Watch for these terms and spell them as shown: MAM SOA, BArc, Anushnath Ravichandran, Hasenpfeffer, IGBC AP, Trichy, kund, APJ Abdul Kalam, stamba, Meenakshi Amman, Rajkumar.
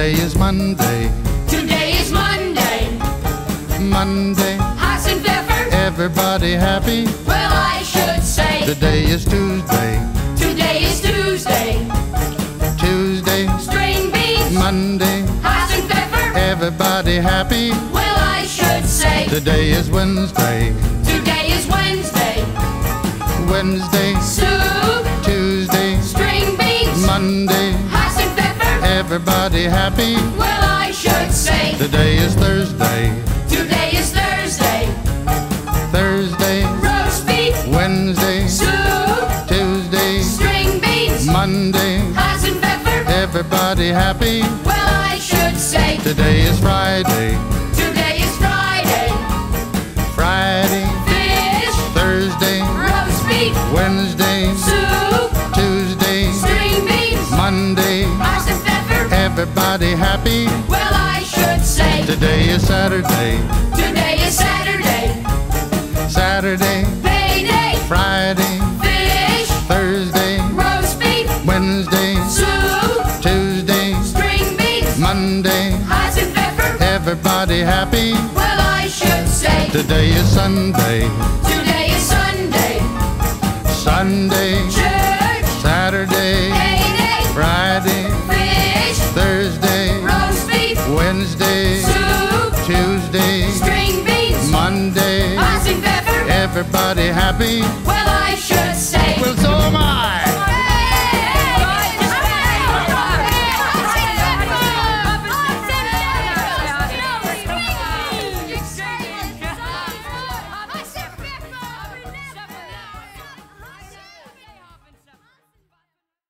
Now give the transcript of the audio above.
Today is Monday. Today is Monday. Monday. Hasenpfeffer. Everybody happy? Well, I should say. Today is Tuesday. Today is Tuesday. Tuesday. String beans. Monday. Hasenpfeffer. Everybody happy? Well, I should say. Today is Wednesday. Today is Wednesday. Wednesday. Soup. Tuesday. String beans. Monday. Everybody happy? Well, I should say. Today is Thursday. Today is Thursday. Thursday. Roast beef. Wednesday. Soup. Tuesday. String beans. Monday. Hasenpfeffer. Everybody happy? Well, I should say. Today is Friday. Today is Friday. Friday. Fish. Thursday. Roast beef. Wednesday. Soup. Tuesday. String beans. Monday. Everybody happy? Well, I should say. Today is Saturday. Today is Saturday. Saturday. Payday. Friday. Fish. Thursday. Roast beef. Wednesday. Soup. Tuesday. String beans. Monday. Hasenpfeffer. Everybody happy? Well, I should say. Today is Sunday. Today is Sunday. Sunday. Church. Saturday. Payday. Friday. Thursday, roast beef. Wednesday, soup. Tuesday, string beans. Monday, Hasenpfeffer. Everybody happy?